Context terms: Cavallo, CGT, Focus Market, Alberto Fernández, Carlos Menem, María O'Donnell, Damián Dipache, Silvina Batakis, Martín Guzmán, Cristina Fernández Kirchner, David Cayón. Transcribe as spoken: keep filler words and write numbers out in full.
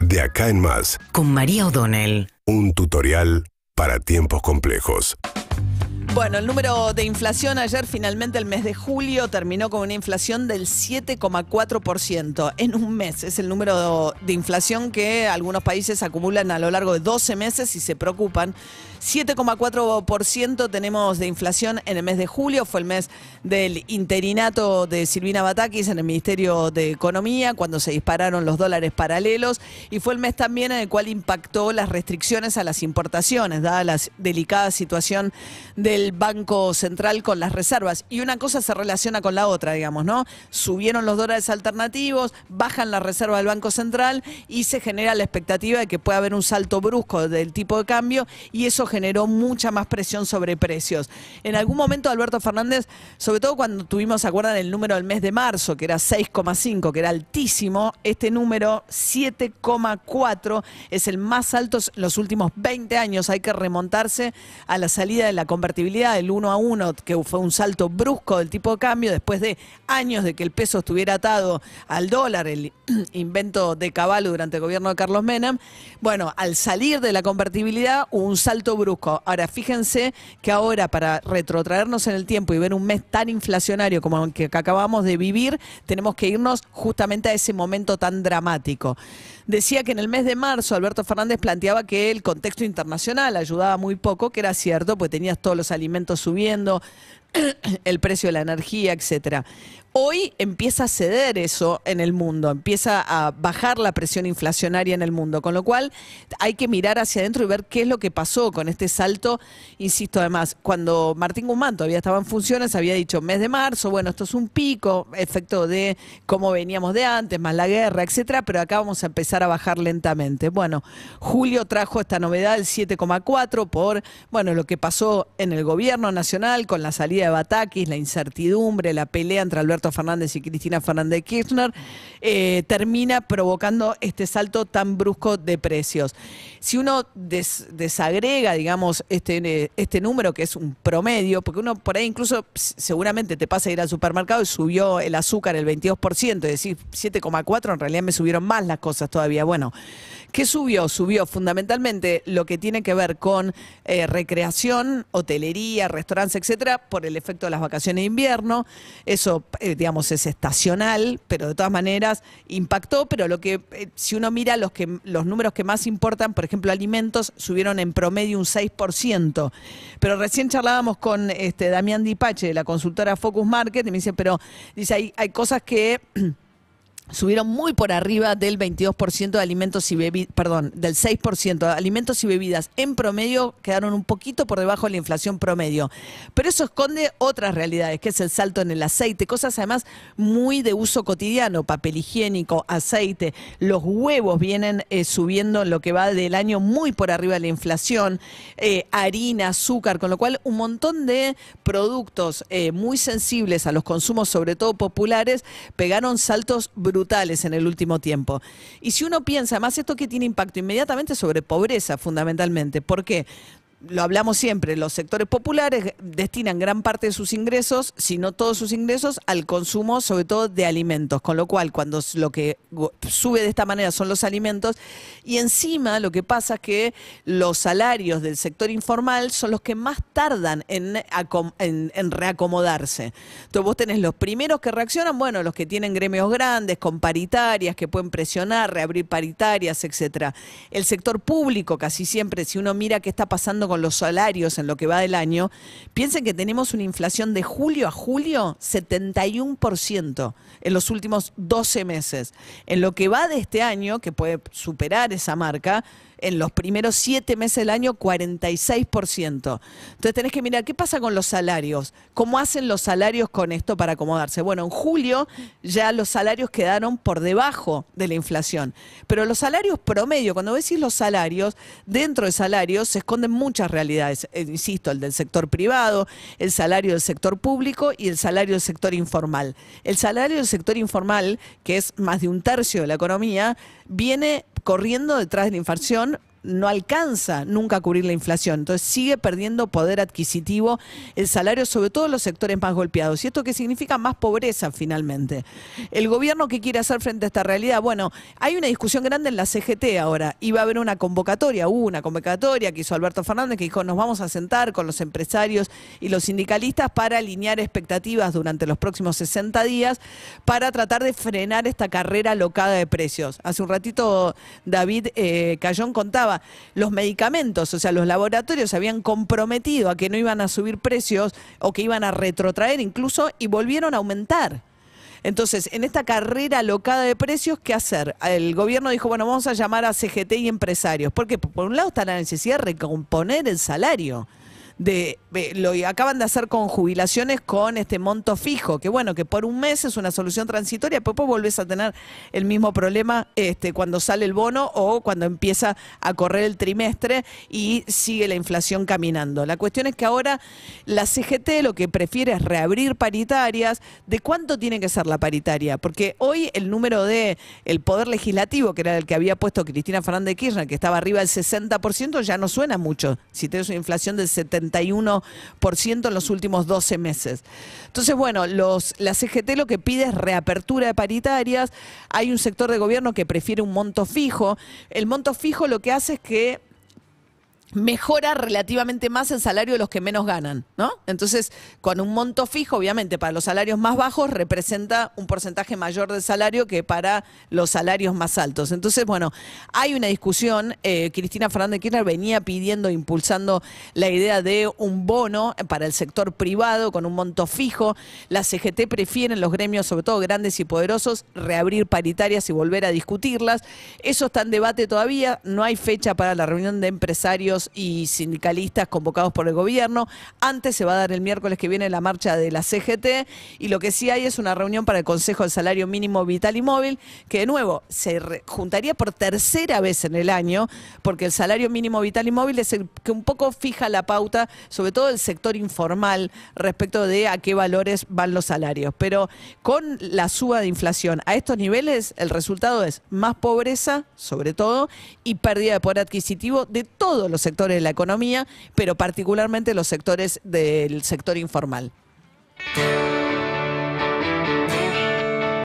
De acá en más. Con María O'Donnell. Un tutorial para tiempos complejos. Bueno, el número de inflación ayer, finalmente el mes de julio, terminó con una inflación del siete coma cuatro por ciento en un mes. Es el número de inflación que algunos países acumulan a lo largo de doce meses y se preocupan. siete coma cuatro por ciento tenemos de inflación en el mes de julio, fue el mes del interinato de Silvina Batakis en el Ministerio de Economía, cuando se dispararon los dólares paralelos, y fue el mes también en el cual impactó las restricciones a las importaciones, dada la delicada situación del Banco Central con las reservas. Y una cosa se relaciona con la otra, digamos, ¿no? Subieron los dólares alternativos, bajan la reserva del Banco Central y se genera la expectativa de que pueda haber un salto brusco del tipo de cambio, y eso generó mucha más presión sobre precios. En algún momento Alberto Fernández, sobre todo cuando tuvimos, ¿se acuerdan?, el número del mes de marzo, que era seis coma cinco, que era altísimo, este número siete coma cuatro es el más alto en los últimos veinte años. Hay que remontarse a la salida de la convertibilidad, del uno a uno, que fue un salto brusco del tipo de cambio, después de años de que el peso estuviera atado al dólar, el invento de Cavallo durante el gobierno de Carlos Menem. Bueno, al salir de la convertibilidad hubo un salto brusco. Ahora, fíjense que ahora, para retrotraernos en el tiempo y ver un mes tan inflacionario como el que acabamos de vivir, tenemos que irnos justamente a ese momento tan dramático. Decía que en el mes de marzo Alberto Fernández planteaba que el contexto internacional ayudaba muy poco, que era cierto, pues tenías todos los alimentos subiendo, el precio de la energía, etcétera. Hoy empieza a ceder eso en el mundo, empieza a bajar la presión inflacionaria en el mundo, con lo cual hay que mirar hacia adentro y ver qué es lo que pasó con este salto. Insisto, además, cuando Martín Guzmán todavía estaba en funciones, había dicho mes de marzo, bueno, esto es un pico, efecto de cómo veníamos de antes, más la guerra, etcétera, pero acá vamos a empezar a bajar lentamente. Bueno, julio trajo esta novedad, el siete coma cuatro, por, bueno, lo que pasó en el gobierno nacional con la salida de Batakis, la incertidumbre, la pelea entre Alberto Fernández y Cristina Fernández Kirchner, eh, termina provocando este salto tan brusco de precios. Si uno des, desagrega, digamos, este, este número, que es un promedio, porque uno por ahí incluso seguramente te pasa a ir al supermercado y subió el azúcar el veintidós por ciento, es decir, siete coma cuatro, en realidad me subieron más las cosas todavía. Bueno, ¿qué subió? Subió fundamentalmente lo que tiene que ver con eh, recreación, hotelería, restaurantes, etcétera, por el efecto de las vacaciones de invierno. Eso, eh, digamos, es estacional, pero de todas maneras impactó. Pero lo que, eh, si uno mira los, que, los números que más importan, por ejemplo, alimentos, subieron en promedio un seis por ciento. Pero recién charlábamos con este, Damián Dipache, de la consultora Focus Market, y me dice, pero dice, hay, hay cosas que subieron muy por arriba del veintidós por ciento de alimentos y bebidas, perdón, del seis por ciento de alimentos y bebidas. En promedio quedaron un poquito por debajo de la inflación promedio. Pero eso esconde otras realidades, que es el salto en el aceite, cosas además muy de uso cotidiano, papel higiénico, aceite. Los huevos vienen eh, subiendo en lo que va del año muy por arriba de la inflación, eh, harina, azúcar, con lo cual un montón de productos eh, muy sensibles a los consumos, sobre todo populares, pegaron saltos brutales. brutales en el último tiempo. Y si uno piensa, más esto que tiene impacto inmediatamente sobre pobreza, fundamentalmente, porque lo hablamos siempre, los sectores populares destinan gran parte de sus ingresos, si no todos sus ingresos, al consumo, sobre todo de alimentos, con lo cual cuando lo que sube de esta manera son los alimentos, y encima lo que pasa es que los salarios del sector informal son los que más tardan en, en, en reacomodarse. Entonces vos tenés los primeros que reaccionan, bueno, los que tienen gremios grandes, con paritarias, que pueden presionar, reabrir paritarias, etcétera. El sector público casi siempre, si uno mira qué está pasando con los salarios en lo que va del año, piensen que tenemos una inflación de julio a julio setenta y uno por ciento en los últimos doce meses. En lo que va de este año, que puede superar esa marca, en los primeros siete meses del año, cuarenta y seis por ciento. Entonces tenés que mirar qué pasa con los salarios, cómo hacen los salarios con esto para acomodarse. Bueno, en julio ya los salarios quedaron por debajo de la inflación, pero los salarios promedio, cuando decís los salarios, dentro de salarios se esconden muchas realidades, eh, insisto, el del sector privado, el salario del sector público y el salario del sector informal. El salario del sector informal, que es más de un tercio de la economía, viene corriendo detrás de la inflación, no alcanza nunca a cubrir la inflación. Entonces sigue perdiendo poder adquisitivo el salario, sobre todo en los sectores más golpeados. ¿Y esto qué significa? Más pobreza, finalmente. ¿El gobierno qué quiere hacer frente a esta realidad? Bueno, hay una discusión grande en la C G T ahora. Iba a haber una convocatoria, hubo una convocatoria que hizo Alberto Fernández, que dijo, nos vamos a sentar con los empresarios y los sindicalistas para alinear expectativas durante los próximos sesenta días para tratar de frenar esta carrera alocada de precios. Hace un ratito David eh, Cayón contaba, los medicamentos, o sea, los laboratorios se habían comprometido a que no iban a subir precios o que iban a retrotraer incluso y volvieron a aumentar. Entonces, en esta carrera alocada de precios, ¿qué hacer? El gobierno dijo, bueno, vamos a llamar a C G T y empresarios. Porque por un lado está la necesidad de recomponer el salario. De, de, lo acaban de hacer con jubilaciones con este monto fijo, que bueno, que por un mes es una solución transitoria, pero después volvés a tener el mismo problema este, cuando sale el bono o cuando empieza a correr el trimestre y sigue la inflación caminando. La cuestión es que ahora la C G T lo que prefiere es reabrir paritarias. ¿De cuánto tiene que ser la paritaria? Porque hoy el número de el poder legislativo, que era el que había puesto Cristina Fernández Kirchner, que estaba arriba del sesenta por ciento, ya no suena mucho. Si tenés una inflación del setenta por ciento en los últimos doce meses. Entonces, bueno, los, la C G T lo que pide es reapertura de paritarias. Hay un sector de gobierno que prefiere un monto fijo. El monto fijo lo que hace es que mejora relativamente más el salario de los que menos ganan, ¿no? Entonces, con un monto fijo, obviamente, para los salarios más bajos representa un porcentaje mayor del salario que para los salarios más altos. Entonces, bueno, hay una discusión. Eh, Cristina Fernández Kirchner venía pidiendo, impulsando la idea de un bono para el sector privado con un monto fijo. La C G T prefieren, los gremios, sobre todo grandes y poderosos, reabrir paritarias y volver a discutirlas. Eso está en debate todavía. No hay fecha para la reunión de empresarios y sindicalistas convocados por el gobierno. Antes se va a dar el miércoles que viene la marcha de la C G T y lo que sí hay es una reunión para el Consejo del Salario Mínimo Vital y Móvil, que de nuevo se juntaría por tercera vez en el año, porque el salario mínimo vital y móvil es el que un poco fija la pauta, sobre todo el sector informal, respecto de a qué valores van los salarios. Pero con la suba de inflación a estos niveles, el resultado es más pobreza, sobre todo, y pérdida de poder adquisitivo de todos los sectores de la economía, pero particularmente los sectores del sector informal.